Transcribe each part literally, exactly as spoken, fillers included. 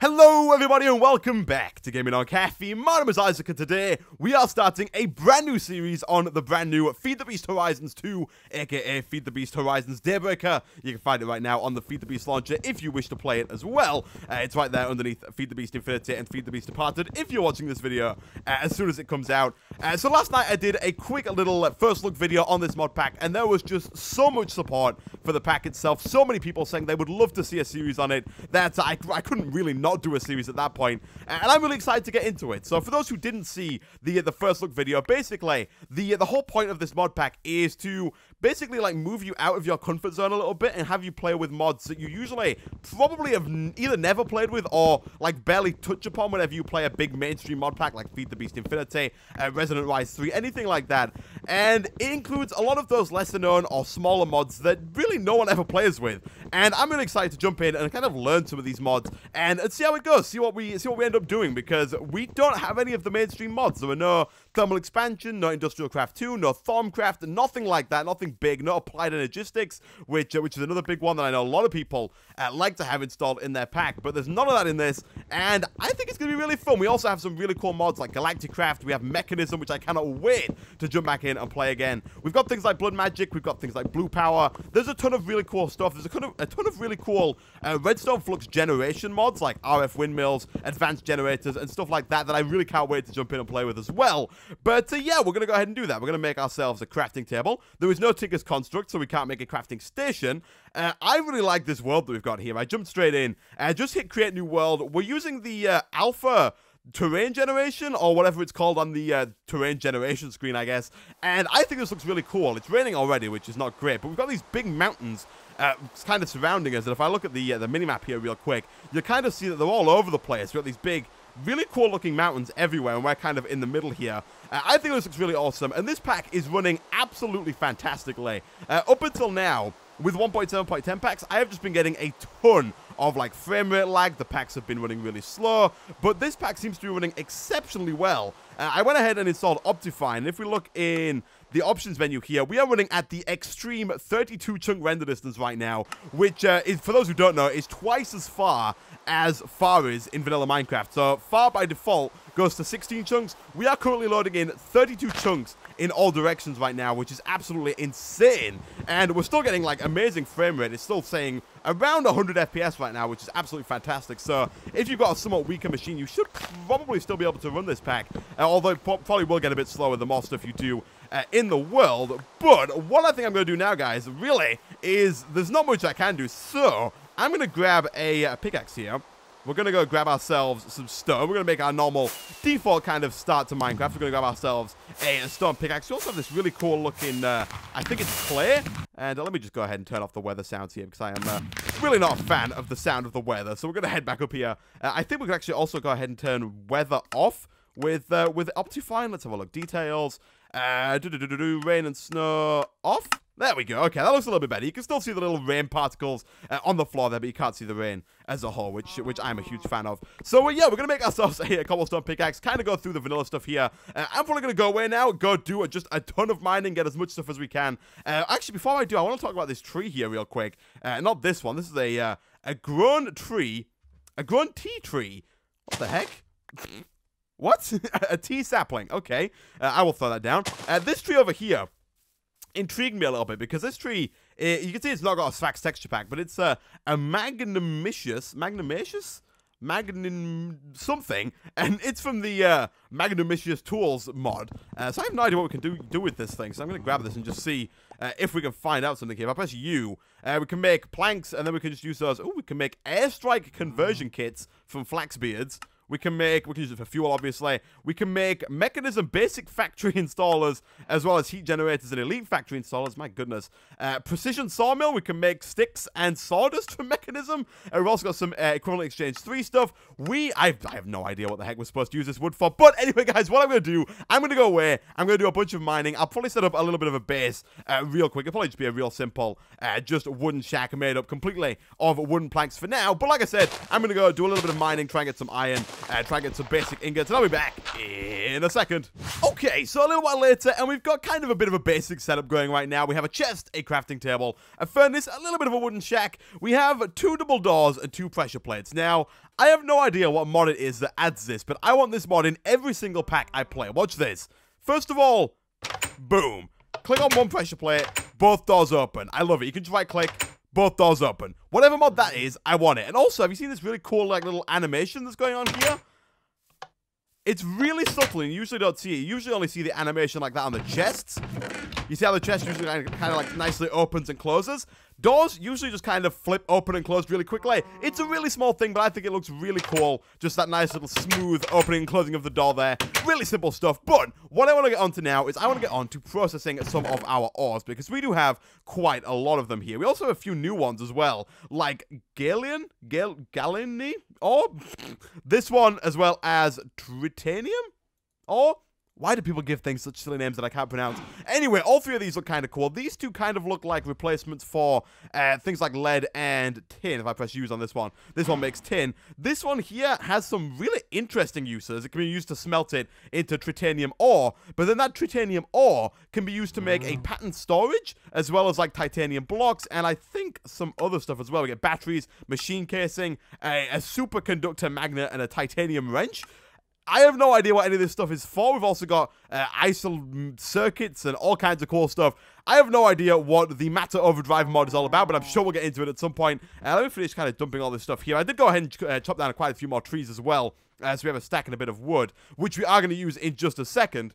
Hello everybody and welcome back to Gaming on Caffeine. My name is Isaac and today we are starting a brand new series on the brand new Feed the Beast Horizons two, aka Feed the Beast Horizons Daybreaker. You can find it right now on the Feed the Beast Launcher if you wish to play it as well. Uh, it's right there underneath Feed the Beast Infinity and Feed the Beast Departed if you're watching this video uh, as soon as it comes out. Uh, so last night I did a quick little first look video on this mod pack and there was just so much support for the pack itself. So many people saying they would love to see a series on it that I, I couldn't really not do a series at that point, and I'm really excited to get into it. So for those who didn't see the uh, the first look video, basically the uh, the whole point of this mod pack is to basically like move you out of your comfort zone a little bit and have you play with mods that you usually probably have n either never played with or like barely touch upon whenever you play a big mainstream mod pack like Feed the Beast Infinity, uh, Resonant Rise three, anything like that. And it includes a lot of those lesser known or smaller mods that really no one ever plays with. And I'm really excited to jump in and kind of learn some of these mods and see how it goes, see what we see what we end up doing, because we don't have any of the mainstream mods. There are no Thermal Expansion, no Industrial Craft two, no Thermcraft, nothing like that, nothing big, no Applied Energistics, which uh, which is another big one that I know a lot of people uh, like to have installed in their pack, but there's none of that in this, and I think it's going to be really fun. We also have some really cool mods like Galacticraft, we have Mekanism, which I cannot wait to jump back in and play again. We've got things like Blood Magic, we've got things like Blue Power, there's a ton of really cool stuff, there's a ton of, a ton of really cool uh, redstone flux generation mods like R F windmills, Advanced Generators, and stuff like that that I really can't wait to jump in and play with as well. But uh, yeah, we're going to go ahead and do that. We're going to make ourselves a crafting table. There is no Tinker's Construct, so we can't make a crafting station. Uh, I really like this world that we've got here. I jumped straight in and just hit create new world. We're using the uh, alpha terrain generation or whatever it's called on the uh, terrain generation screen, I guess. And I think this looks really cool. It's raining already, which is not great, but we've got these big mountains Uh, it's kind of surrounding us, and if I look at the uh, the minimap here real quick, you kind of see that they're all over the place. We've got these big, really cool-looking mountains everywhere, and we're kind of in the middle here. Uh, I think this looks really awesome, and this pack is running absolutely fantastically. Uh, up until now, with one point seven point ten packs, I have just been getting a ton of like frame rate lag. The packs have been running really slow, but this pack seems to be running exceptionally well. Uh, I went ahead and installed Optifine, and if we look in the options menu here, we are running at the extreme thirty-two chunk render distance right now, which uh, is, for those who don't know, is twice as far as far is in vanilla Minecraft. So far by default goes to sixteen chunks. We are currently loading in thirty-two chunks in all directions right now, which is absolutely insane. And we're still getting like amazing frame rate. It's still saying around one hundred F P S right now, which is absolutely fantastic. So if you've got a somewhat weaker machine, you should probably still be able to run this pack, uh, although it probably will get a bit slower the more stuff you do Uh, in the world. But what I think I'm going to do now, guys, really, is there's not much I can do, so I'm going to grab a uh, pickaxe here. We're going to go grab ourselves some stone. We're going to make our normal default kind of start to Minecraft. We're going to grab ourselves a stone pickaxe. We also have this really cool looking, uh, I think it's clay. And uh, let me just go ahead and turn off the weather sounds here because I am uh, really not a fan of the sound of the weather. So we're going to head back up here. Uh, I think we could actually also go ahead and turn weather off with, uh, with Optifine. Let's have a look. Details. Uh, do do do do do rain and snow off. There we go. Okay, that looks a little bit better. You can still see the little rain particles uh, on the floor there, but you can't see the rain as a whole, which which I'm a huge fan of. So, uh, yeah, we're going to make ourselves a, a cobblestone pickaxe, kind of go through the vanilla stuff here. Uh, I'm probably going to go away now, go do just a ton of mining, get as much stuff as we can. Uh, actually, before I do, I want to talk about this tree here real quick. Uh, not this one. This is a, uh, a grown tree. A grown tea tree. What the heck? What? A tea sapling. Okay. Uh, I will throw that down. Uh, this tree over here intrigued me a little bit because this tree, uh, you can see it's not got a Sphax texture pack, but it's uh, a magnanimous, magnanimous? Magnum something, and it's from the uh, Magnumicious Tools mod. Uh, so I have no idea what we can do do with this thing. So I'm going to grab this and just see uh, if we can find out something here. If I press U, uh, we can make planks, and then we can just use those. Oh, we can make airstrike conversion kits from Flaxbeards. We can make, we can use it for fuel, obviously. We can make Mechanism basic factory installers, as well as heat generators and elite factory installers. My goodness. Uh, precision sawmill, we can make sticks and sawdust for Mechanism. And we've also got some uh, Equivalent Exchange three stuff. We, I, I have no idea what the heck we're supposed to use this wood for. But anyway, guys, what I'm going to do, I'm going to go away. I'm going to do a bunch of mining. I'll probably set up a little bit of a base uh, real quick. It'll probably just be a real simple, uh, just wooden shack made up completely of wooden planks for now. But like I said, I'm going to go do a little bit of mining, try and get some iron. Uh, try and get some basic ingots, and I'll be back in a second. Okay, so a little while later, and we've got kind of a bit of a basic setup going right now. We have a chest, a crafting table, a furnace, a little bit of a wooden shack. We have two double doors and two pressure plates. Now, I have no idea what mod it is that adds this, but I want this mod in every single pack I play. Watch this. First of all, boom. Click on one pressure plate, both doors open. I love it. You can just right-click, both doors open. Whatever mod that is, I want it. And also, have you seen this really cool like little animation that's going on here? It's really subtle, and you usually don't see it. You usually only see the animation like that on the chests. You see how the chest usually kind of like nicely opens and closes? Doors usually just kind of flip open and close really quickly. It's a really small thing, but I think it looks really cool. Just that nice little smooth opening and closing of the door there. Really simple stuff. But what I want to get onto now is I want to get on to processing some of our ores, because we do have quite a lot of them here. We also have a few new ones as well, like Galian, Gal Galini, or this one, as well as Tritanium, or... Why do people give things such silly names that I can't pronounce? Anyway, all three of these look kind of cool. These two kind of look like replacements for uh, things like lead and tin. If I press use on this one, this one makes tin. This one here has some really interesting uses. It can be used to smelt it into tritanium ore, but then that tritanium ore can be used to make a pattern storage, as well as like titanium blocks, and I think some other stuff as well. We get batteries, machine casing, a, a superconductor magnet, and a titanium wrench. I have no idea what any of this stuff is for. We've also got uh, I S O circuits and all kinds of cool stuff. I have no idea what the Matter Overdrive mod is all about, but I'm sure we'll get into it at some point. Uh, let me finish kind of dumping all this stuff here. I did go ahead and uh, chop down quite a few more trees as well, uh, so we have a stack and a bit of wood, which we are going to use in just a second.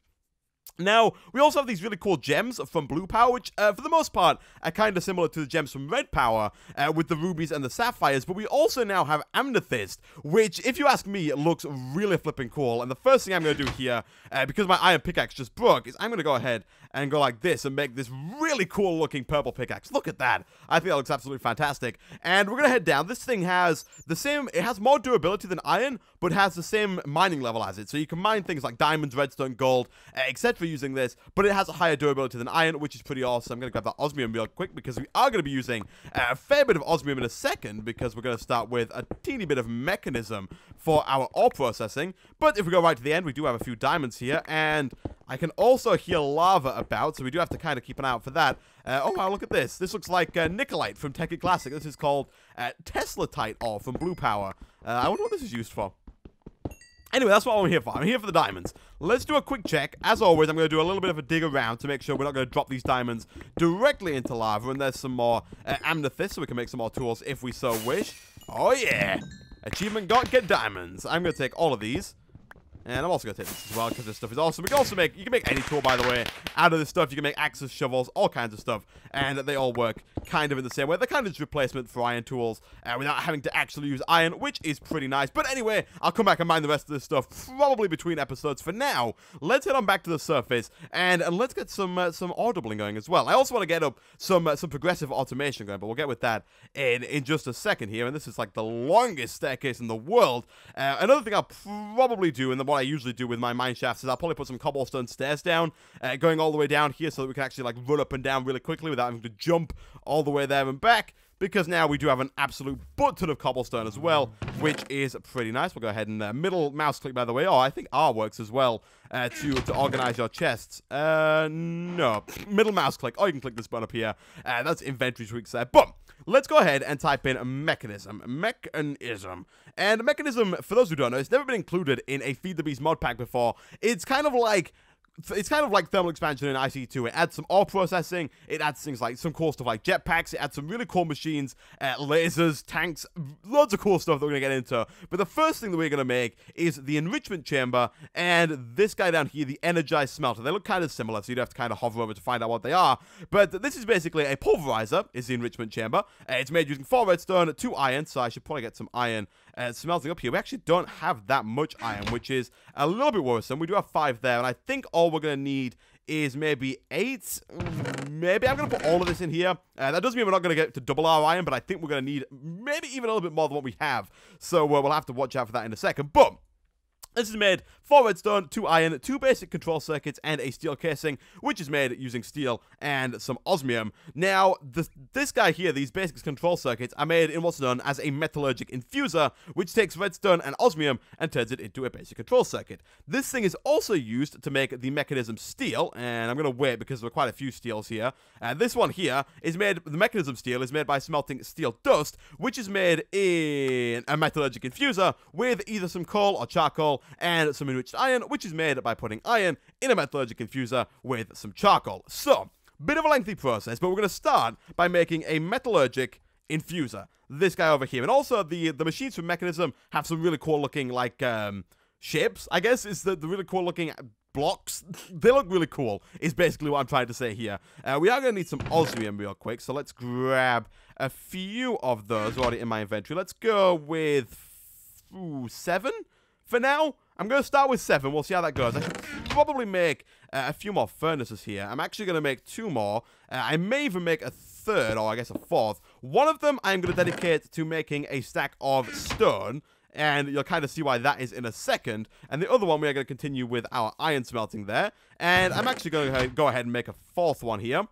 Now, we also have these really cool gems from Blue Power, which, uh, for the most part, are kind of similar to the gems from Red Power, uh, with the rubies and the sapphires, but we also now have amethyst, which, if you ask me, looks really flipping cool. And the first thing I'm going to do here, uh, because my iron pickaxe just broke, is I'm going to go ahead and go like this and make this really cool-looking purple pickaxe. Look at that. I think that looks absolutely fantastic. And we're going to head down. This thing has the same, it has more durability than iron, but has the same mining level as it. So you can mine things like diamonds, redstone, gold, uh, et cetera for using this, but it has a higher durability than iron, which is pretty awesome. I'm going to grab that osmium real quick, because we are going to be using a fair bit of osmium in a second, because we're going to start with a teeny bit of Mekanism for our ore processing. But if we go right to the end, we do have a few diamonds here, and I can also hear lava about, so we do have to kind of keep an eye out for that. Uh, oh wow, look at this. This looks like uh, Nickelite from Tekkit Classic. This is called uh, Teslatite ore from Blue Power. Uh, I wonder what this is used for. Anyway, that's what I'm here for. I'm here for the diamonds. Let's do a quick check. As always, I'm going to do a little bit of a dig around to make sure we're not going to drop these diamonds directly into lava. And there's some more uh, amethyst, so we can make some more tools if we so wish. Oh, yeah. Achievement got, get diamonds. I'm going to take all of these. And I'm also going to take this as well, because this stuff is awesome. We can also make, you can make any tool, by the way, out of this stuff. You can make axes, shovels, all kinds of stuff. And they all work kind of in the same way. They're kind of just replacement for iron tools uh, without having to actually use iron, which is pretty nice. But anyway, I'll come back and mine the rest of this stuff probably between episodes. For now, let's head on back to the surface, and, and let's get some uh, some audibling going as well. I also want to get up some uh, some progressive automation going, but we'll get with that in, in just a second here. And this is like the longest staircase in the world. Uh, another thing I'll probably do in the What I usually do with my mine shafts is I'll probably put some cobblestone stairs down, uh, going all the way down here, so that we can actually like run up and down really quickly without having to jump all the way there and back. Because now we do have an absolute butt ton of cobblestone as well, which is pretty nice. We'll go ahead and uh, middle mouse click, by the way. Oh, I think R works as well uh, to, to organize your chests. Uh, no. Middle mouse click. Oh, you can click this button up here. Uh, that's inventory tweaks there. But let's go ahead and type in Mekanism. Mekanism. And Mekanism, for those who don't know, it's never been included in a Feed the Beast mod pack before. It's kind of like... It's kind of like Thermal Expansion in I C two. It adds some ore processing, it adds things like some cool stuff like jetpacks, it adds some really cool machines, uh, lasers, tanks, loads of cool stuff that we're going to get into. But the first thing that we're going to make is the enrichment chamber and this guy down here, the energized smelter. They look kind of similar, so you'd have to kind of hover over to find out what they are. But this is basically a pulverizer, is the enrichment chamber. Uh, it's made using four redstone, two iron, so I should probably get some iron uh, smelting up here. We actually don't have that much iron, which is a little bit worrisome. We do have five there, and I think all All we're going to need is maybe eight. Maybe I'm going to put all of this in here. Uh, that doesn't mean we're not going to get to double our iron, but I think we're going to need maybe even a little bit more than what we have. So uh, we'll have to watch out for that in a second. But This is made four redstone, two iron, two basic control circuits, and a steel casing, which is made using steel and some osmium. Now, this, this guy here, these basic control circuits, are made in what's known as a metallurgic infuser, which takes redstone and osmium and turns it into a basic control circuit. This thing is also used to make the Mekanism steel, and I'm going to wait because there are quite a few steels here. And uh, this one here is made, the Mekanism steel is made by smelting steel dust, which is made in a metallurgic infuser with either some coal or charcoal, and some enriched iron, which is made by putting iron in a metallurgic infuser with some charcoal. So, bit of a lengthy process, but we're going to start by making a metallurgic infuser. This guy over here. And also, the, the machines from Mekanism have some really cool-looking, like, um, shapes, I guess, is the, the really cool-looking blocks. They look really cool, is basically what I'm trying to say here. Uh, we are going to need some osmium real quick, so let's grab a few of those already in my inventory. Let's go with ooh, seven? For now, I'm going to start with seven. We'll see how that goes. I should probably make uh, a few more furnaces here. I'm actually going to make two more. Uh, I may even make a third, or I guess a fourth. One of them I'm going to dedicate to making a stack of stone, and you'll kind of see why that is in a second. And the other one, we are going to continue with our iron smelting there. And I'm actually going to go ahead and make a fourth one here,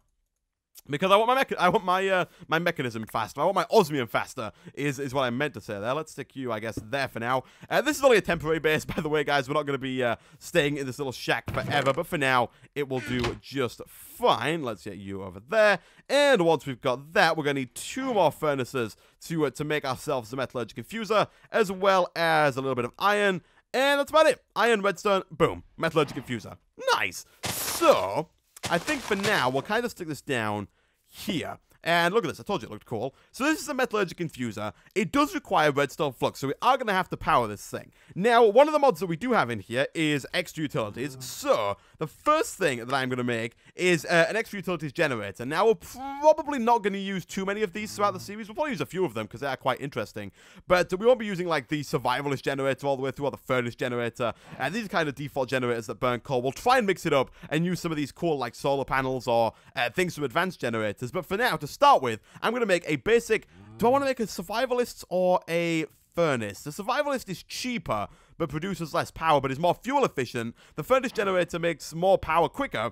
because I want my I want my uh, my Mekanism faster. I want my osmium faster, is is what I meant to say there. Let's stick you, I guess, there for now. Uh, this is only a temporary base, by the way, guys. We're not going to be uh, staying in this little shack forever, but for now, it will do just fine. Let's get you over there. And once we've got that, we're going to need two more furnaces to, uh, to make ourselves the metallurgic infuser, as well as a little bit of iron. And that's about it. Iron, redstone, boom. Metallurgic infuser. Nice. So I think for now, we'll kind of stick this down here. And look at this. I told you it looked cool. So this is a metallurgic infuser. It does require redstone flux, so we are going to have to power this thing. Now, one of the mods that we do have in here is extra utilities. So the first thing that I'm going to make is uh, an extra utilities generator. Now, we're probably not going to use too many of these throughout the series. We'll probably use a few of them because they are quite interesting. But we won't be using, like, the survivalist generator all the way through or the furnace generator. And uh, these are kind of default generators that burn coal. We'll try and mix it up and use some of these cool, like, solar panels or uh, things from advanced generators. But for now, to start with, I'm going to make a basic. Do I want to make a survivalist or a furnace? The survivalist is cheaper, but produces less power, but is more fuel efficient. The furnace generator makes more power quicker,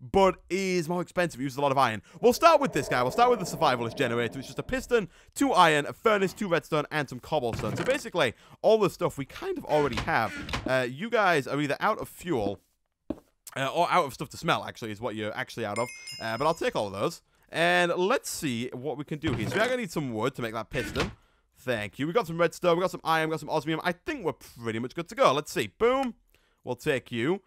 but is more expensive. It uses a lot of iron. We'll start with this guy. We'll start with the survivalist generator. It's just a piston, two iron, a furnace, two redstone, and some cobblestone. So basically, all the stuff we kind of already have. Uh, you guys are either out of fuel uh, or out of stuff to smell, actually, is what you're actually out of. Uh, but I'll take all of those. And let's see what we can do here. So we are going to need some wood to make that piston. Thank you. We got some redstone. We got some iron. We got some osmium. I think we're pretty much good to go. Let's see. Boom. We'll take you.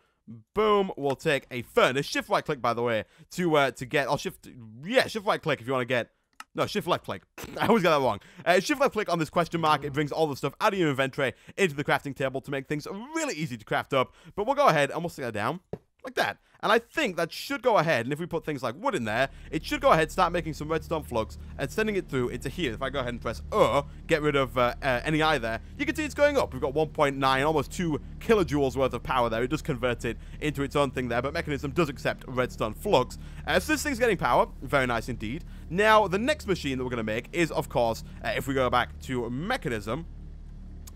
Boom. We'll take a furnace. Shift right click, by the way, to uh, to get. I'll shift. Yeah, shift right click if you want to get. No, shift left click. I always get that wrong. Uh, shift left click on this question mark. It brings all the stuff out of your inventory into the crafting table to make things really easy to craft up. But we'll go ahead and we'll stick that down. Like that. And I think that should go ahead, and if we put things like wood in there, it should go ahead, start making some redstone flux, and sending it through into here. If I go ahead and press O, get rid of uh, uh, any I there, you can see it's going up. We've got one point nine, almost two kilojoules worth of power there. It does convert it into its own thing there, but Mekanism does accept redstone flux. Uh, so this thing's getting power. Very nice indeed. Now, the next machine that we're going to make is, of course, uh, if we go back to Mekanism,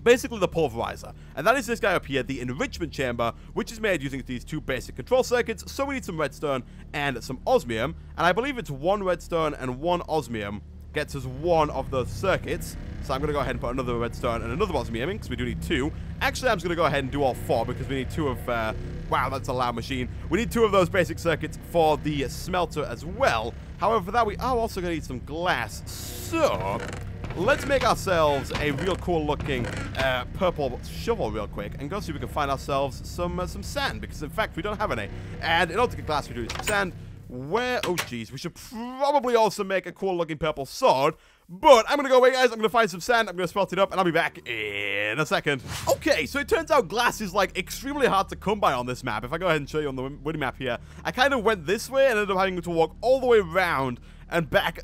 basically the pulverizer, and that is this guy up here, the enrichment chamber, which is made using these two basic control circuits. So we need some redstone and some osmium, and I believe it's one redstone and one osmium gets us one of those circuits. So I'm going to go ahead and put another redstone and another osmium in, because we do need two. Actually, I'm just going to go ahead and do all four, because we need two of, uh, wow, that's a loud machine. We need two of those basic circuits for the smelter as well. However, for that, we are also going to need some glass, so let's make ourselves a real cool-looking uh, purple shovel real quick and go see if we can find ourselves some uh, some sand, because, in fact, we don't have any. And in order to get glass, we do need some sand. Where? Oh, jeez. We should probably also make a cool-looking purple sword. But I'm going to go away, guys. I'm going to find some sand. I'm going to smelt it up, and I'll be back in a second. Okay, so it turns out glass is, like, extremely hard to come by on this map. If I go ahead and show you on the windy map here, I kind of went this way and ended up having to walk all the way around and back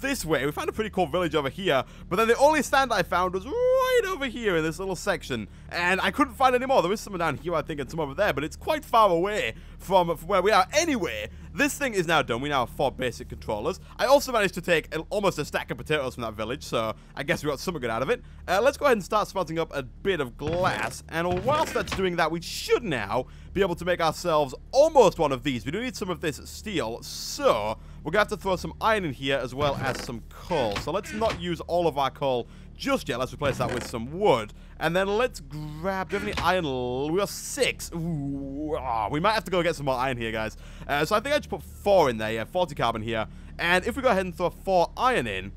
this way. We found a pretty cool village over here, but then the only stand I found was right over here in this little section, and I couldn't find any more. There is some down here, I think, and some over there, but it's quite far away from, from where we are. Anyway, This thing is now done. We now have four basic controllers. I also managed to take a, almost a stack of potatoes from that village, so I guess we got something good out of it. Uh, let's go ahead and start smelting up a bit of glass, and whilst that's doing that, we should now be able to make ourselves almost one of these. We do need some of this steel, so we're gonna have to throw some iron in here as well as some coal. So let's not use all of our coal just yet. Let's replace that with some wood. And then let's grab... Do we have any iron? We got six. Ooh, ah, we might have to go get some more iron here, guys. Uh, so I think I should put four in there. Yeah, forty carbon here. And if we go ahead and throw four iron in,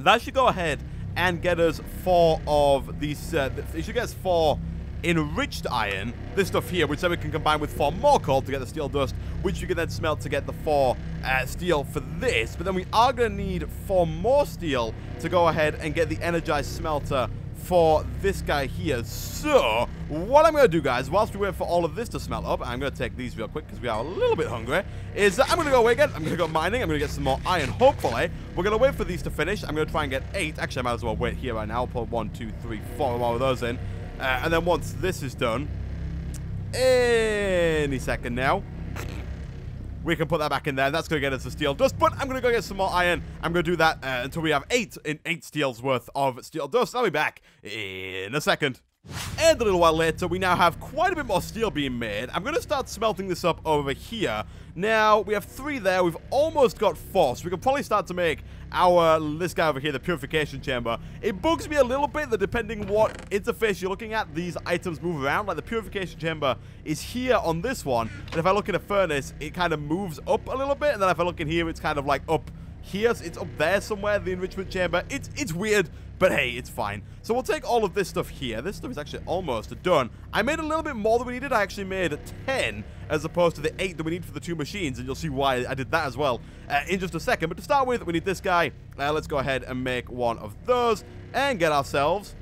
that should go ahead and get us four of these... Uh, it should get us four enriched iron. This stuff here, which then we can combine with four more coal to get the steel dust, which you can then smelt to get the four uh, steel for this. But then we are going to need four more steel to go ahead and get the energized smelter for this guy here. So what I'm going to do, guys, whilst we wait for all of this to smelt up, I'm going to take these real quick because we are a little bit hungry, is that I'm going to go away again. I'm going to go mining. I'm going to get some more iron, hopefully. We're going to wait for these to finish. I'm going to try and get eight. Actually, I might as well wait here right now. I'll put one, two, three, four more of those in. Uh, and then once this is done, any second now, we can put that back in there. That's going to get us the steel dust, but I'm going to go get some more iron. I'm going to do that uh, until we have eight in eight steels worth of steel dust. I'll be back in a second. And a little while later, we now have quite a bit more steel being made. I'm going to start smelting this up over here. Now, we have three there. We've almost got four, so we can probably start to make our, this guy over here, the purification chamber. It bugs me a little bit that depending what interface you're looking at, these items move around. Like, the purification chamber is here on this one, and if I look in a furnace, it kind of moves up a little bit, and then if I look in here, it's kind of, like, up here. It's up there somewhere, the enrichment chamber. It's, it's weird. But hey, it's fine. So we'll take all of this stuff here. This stuff is actually almost done. I made a little bit more than we needed. I actually made ten as opposed to the eight that we need for the two machines. And you'll see why I did that as well uh, in just a second. But to start with, we need this guy. Uh, let's go ahead and make one of those and get ourselves...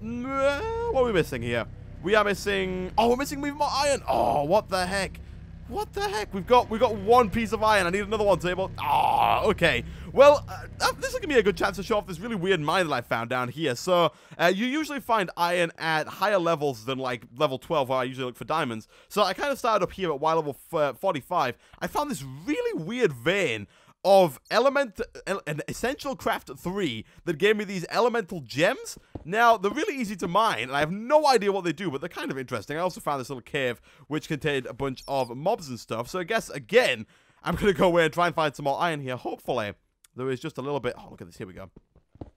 What are we missing here? We are missing... Oh, we're missing even more iron. Oh, what the heck? What the heck? We've got we've got one piece of iron. I need another one, table. Ah, oh, okay. Well, uh, this is going to be a good chance to show off this really weird mine that I found down here. So, uh, you usually find iron at higher levels than, like, level twelve, where I usually look for diamonds. So, I kind of started up here at Y level forty-five. I found this really weird vein of element, uh, an Essential Craft three that gave me these elemental gems. Now, they're really easy to mine, and I have no idea what they do, but they're kind of interesting. I also found this little cave, which contained a bunch of mobs and stuff. So I guess, again, I'm going to go away and try and find some more iron here. Hopefully, there is just a little bit... Oh, look at this. Here we go.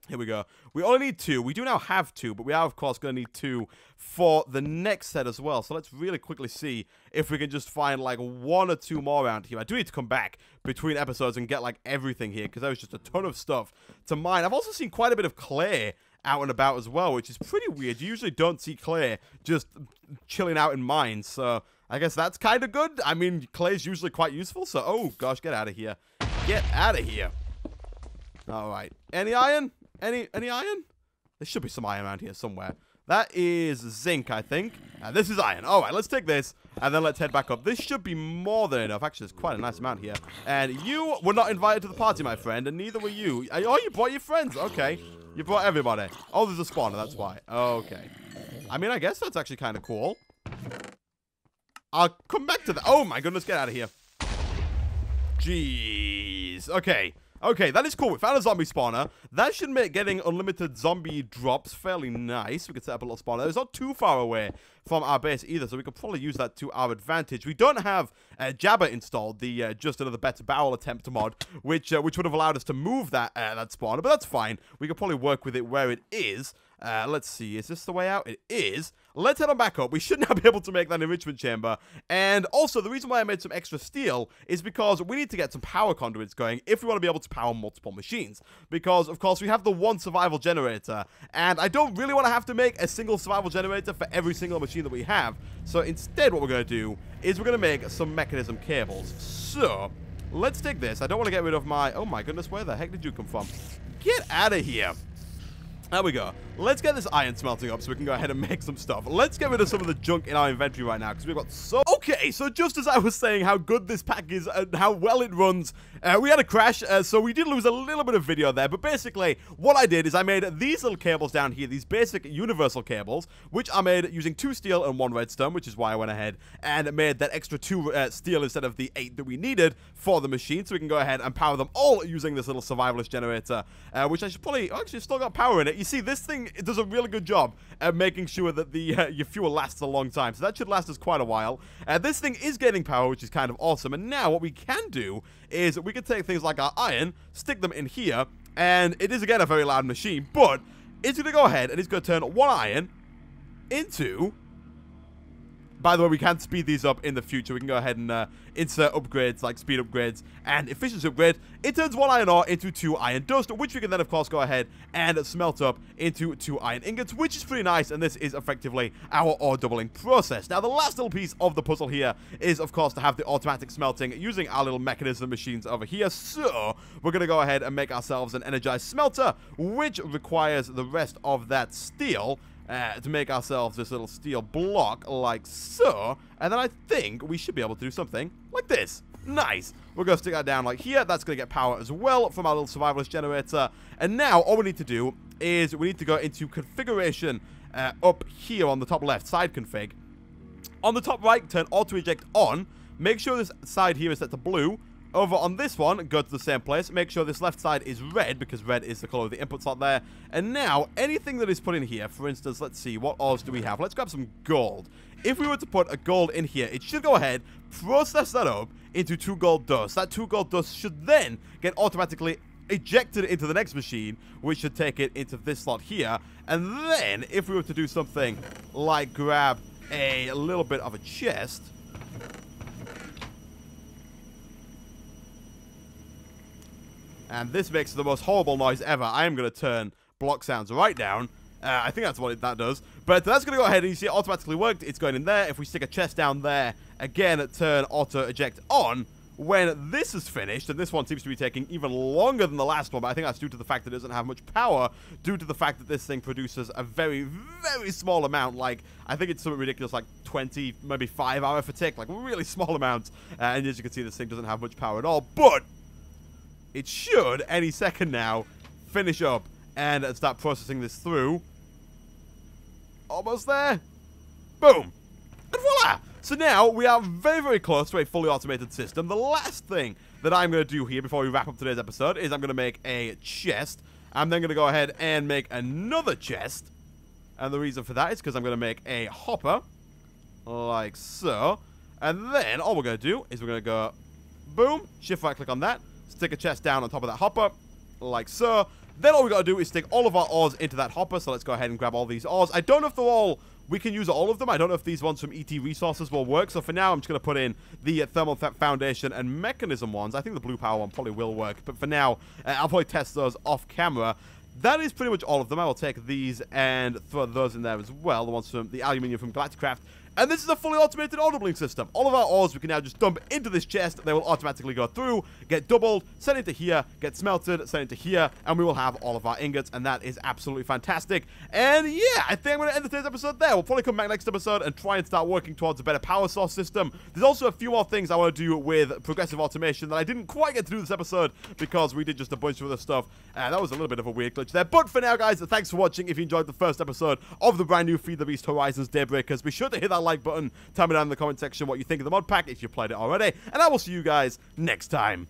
Here we go. We only need two. We do now have two, but we are, of course, going to need two for the next set as well. So let's really quickly see if we can just find, like, one or two more around here. I do need to come back between episodes and get, like, everything here, because there was just a ton of stuff to mine. I've also seen quite a bit of clay out and about as well, which is pretty weird. You usually don't see clay just chilling out in mines, so I guess that's kind of good. I mean, clay is usually quite useful, so... Oh, gosh, get out of here. Get out of here. All right. Any iron? Any any iron? There should be some iron around here somewhere. That is zinc, I think. And this is iron. All right, let's take this, and then let's head back up. This should be more than enough. Actually, there's quite a nice amount here. And you were not invited to the party, my friend, and neither were you. Oh, you brought your friends. Okay. You brought everybody. Oh, there's a spawner. That's why. Okay. I mean, I guess that's actually kind of cool. I'll come back to that. Oh, my goodness. Get out of here. Jeez. Okay. Okay, that is cool. We found a zombie spawner. That should make getting unlimited zombie drops fairly nice. We could set up a little spawner. It's not too far away from our base either, so we could probably use that to our advantage. We don't have uh, Jabba installed, the uh, Just Another Better Barrel Attempt mod, which uh, which would have allowed us to move that uh, that spawner, but that's fine. We could probably work with it where it is. Uh, let's see. Is this the way out? It is. Let's head on back up. We should now be able to make that enrichment chamber. And also, the reason why I made some extra steel is because we need to get some power conduits going if we want to be able to power multiple machines. Because, of course, we have the one survival generator. And I don't really want to have to make a single survival generator for every single machine that we have. So instead, what we're going to do is we're going to make some mechanism cables. So, let's take this. I don't want to get rid of my... Oh, my goodness. Where the heck did you come from? Get out of here. There we go. Let's get this iron smelting up so we can go ahead and make some stuff. Let's get rid of some of the junk in our inventory right now because we've got so... Okay, so just as I was saying how good this pack is and how well it runs, uh, we had a crash, uh, so we did lose a little bit of video there. But basically, what I did is I made these little cables down here, these basic universal cables, which I made using two steel and one redstone, which is why I went ahead and made that extra two uh, steel instead of the eight that we needed for the machine. So we can go ahead and power them all using this little survivalist generator, uh, which I should probably... Oh, actually, still got power in it. You see, this thing it does a really good job at making sure that the uh, your fuel lasts a long time. So that should last us quite a while. Uh, this thing is getting power, which is kind of awesome. And now what we can do is we can take things like our iron, stick them in here. And it is, again, a very loud machine. But it's going to go ahead and it's going to turn one iron into... By the way, we can speed these up in the future. We can go ahead and uh, insert upgrades like speed upgrades and efficiency upgrade. It turns one iron ore into two iron dust, which we can then, of course, go ahead and smelt up into two iron ingots, which is pretty nice. And this is effectively our ore doubling process. Now, the last little piece of the puzzle here is, of course, to have the automatic smelting using our little mechanism machines over here. So we're going to go ahead and make ourselves an energized smelter, which requires the rest of that steel. Uh, to make ourselves this little steel block like so. And then I think we should be able to do something like this. Nice. We're going to stick that down like here. That's going to get power as well from our little survivalist generator. And now all we need to do is we need to go into configuration uh, up here on the top left side config. On the top right, turn auto eject on. Make sure this side here is set to blue. Over on this one, go to the same place. Make sure this left side is red, because red is the color of the input slot there. And now, anything that is put in here, for instance, let's see, what ores do we have? Let's grab some gold. If we were to put a gold in here, it should go ahead, process that up into two gold dust. That two gold dust should then get automatically ejected into the next machine, which should take it into this slot here. And then, if we were to do something like grab a little bit of a chest... And this makes the most horrible noise ever. I am going to turn block sounds right down. Uh, I think that's what it, that does. But that's going to go ahead and you see it automatically worked. It's going in there. If we stick a chest down there, again, turn auto eject on. When this is finished, and this one seems to be taking even longer than the last one, but I think that's due to the fact that it doesn't have much power, due to the fact that this thing produces a very, very small amount. Like, I think it's something ridiculous, like twenty, maybe five hour for tick, like really small amounts. Uh, and as you can see, this thing doesn't have much power at all. But... it should, any second now, finish up and start processing this through. Almost there. Boom. And voila. So now we are very, very close to a fully automated system. The last thing that I'm going to do here before we wrap up today's episode is I'm going to make a chest. I'm then going to go ahead and make another chest. And the reason for that is because I'm going to make a hopper. Like so. And then all we're going to do is we're going to go, boom, shift right click on that. Stick a chest down on top of that hopper, like so. Then all we gotta do is stick all of our ores into that hopper, so let's go ahead and grab all these ores. I don't know if they're all... we can use all of them. I don't know if these ones from E T Resources will work, so for now I'm just gonna put in the uh, Thermal Foundation and Mechanism ones. I think the Blue Power one probably will work, but for now, uh, I'll probably test those off camera. That is pretty much all of them. I will take these and throw those in there as well, the ones from the aluminium from Galacticraft. And this is a fully automated ore doubling system. All of our ores we can now just dump into this chest. They will automatically go through, get doubled, sent into here, get smelted, sent into here, and we will have all of our ingots. And that is absolutely fantastic. And yeah, I think I'm going to end today's episode there. We'll probably come back next episode and try and start working towards a better power source system. There's also a few more things I want to do with progressive automation that I didn't quite get to do this episode because we did just a bunch of other stuff. And that was a little bit of a weird glitch there. But for now, guys, thanks for watching. If you enjoyed the first episode of the brand new Feed the Beast Horizons Daybreakers, be sure to hit that like button. Tell me down in the comment section what you think of the mod pack if you played it already, and I will see you guys next time.